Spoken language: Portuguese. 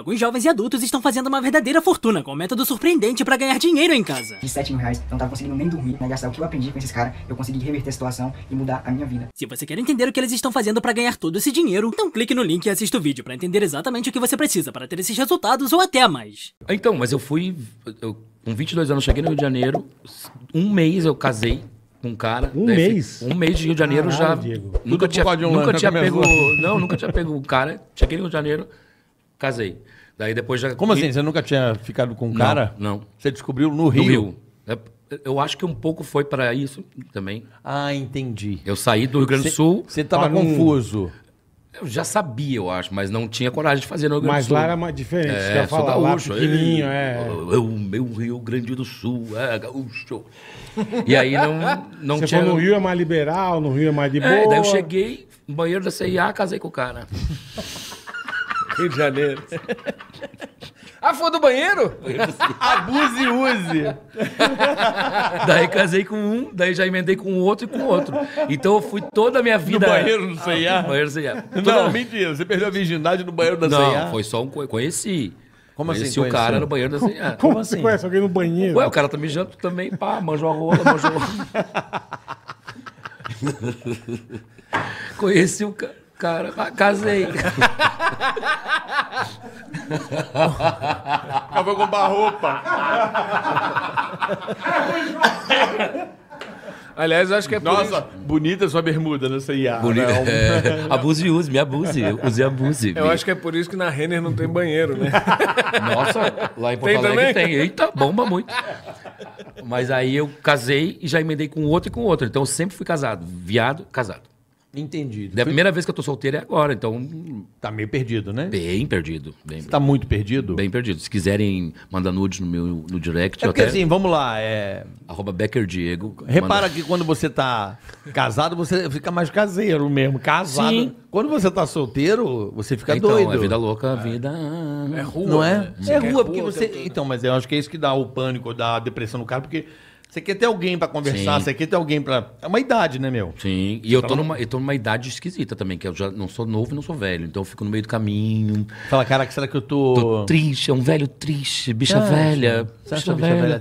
alguns jovens e adultos estão fazendo uma verdadeira fortuna com um método surpreendente para ganhar dinheiro em casa. De 7 mil reais, eu não tava conseguindo nem dormir, né? Gastar o que eu aprendi com esses caras, eu consegui reverter a situação e mudar a minha vida. Se você quer entender o que eles estão fazendo para ganhar todo esse dinheiro, então clique no link e assista o vídeo para entender exatamente o que você precisa para ter esses resultados ou até mais. Então, mas eu fui... com 22 anos, cheguei no Rio de Janeiro, um mês eu casei com um cara. Um mês de Rio de Janeiro. Caralho, já... Diego. Nunca tinha pego o cara, cheguei no Rio de Janeiro, casei. Daí depois já... Como assim? Você nunca tinha ficado com um cara? Não. Você descobriu no Rio? No Rio. Eu acho que um pouco foi para isso também. Ah, entendi. Eu saí do Rio Grande do Sul... Você estava confuso. Eu já sabia, eu acho, mas não tinha coragem de fazer no Rio Grande do Sul. Mas lá era mais diferente. É, sou gaúcho. Meu Rio Grande do Sul, é gaúcho. E aí não tinha... Você falou, no Rio é mais liberal, no Rio é mais de boa. Daí eu cheguei no banheiro da CIA, casei com o cara. Rio de Janeiro. Ah, foi do banheiro? Abuse e use. Daí casei com um, daí já emendei com o outro e com o outro. Então eu fui toda a minha vida... No banheiro do CIA? No banheiro do CIA. Não, mentira. Você perdeu a virgindade no banheiro da CIA? Não, foi só um... Conheci. Como assim? Conheci o cara no banheiro da CIA. Como assim? Você conhece alguém no banheiro? Ué, o cara tá mijando também, pá, manjou a rola, manjou a rola. Conheci o cara. Cara, casei. Acabou com a roupa. Aliás, eu acho que é... Nossa, bonita sua bermuda nessa IA. Bonita. É, abuse e use, me abuse. Use e abuse. Eu acho que é por isso que na Renner não tem banheiro, né? Nossa, lá em Porto Alegre tem. Eita, bomba muito. Mas aí eu casei e já emendei com outro e com outro. Então eu sempre fui casado. Viado, casado. Entendido. A primeira vez que eu tô solteiro é agora, então... Tá meio perdido, né? Bem perdido. Tá muito perdido? Bem perdido. Se quiserem mandar nudes no meu direct... É porque até... assim, vamos lá, @BeckerDiego. Repara que quando você tá casado, você fica mais caseiro mesmo, casado. Sim. Quando você tá solteiro, você fica doido. Então, é vida louca, a vida... É rua, não é? É rua, porque você... Então, mas eu acho que é isso que dá o pânico, dá a depressão no cara, porque... Você quer ter alguém pra conversar, Sim. Você quer ter alguém pra... É uma idade, né, meu? Sim, e eu tô numa idade esquisita também, que eu já não sou novo e não sou velho, então eu fico no meio do caminho. Fala, caraca, será que eu tô triste, é um velho triste, bicha velha. Você acha bicha velha?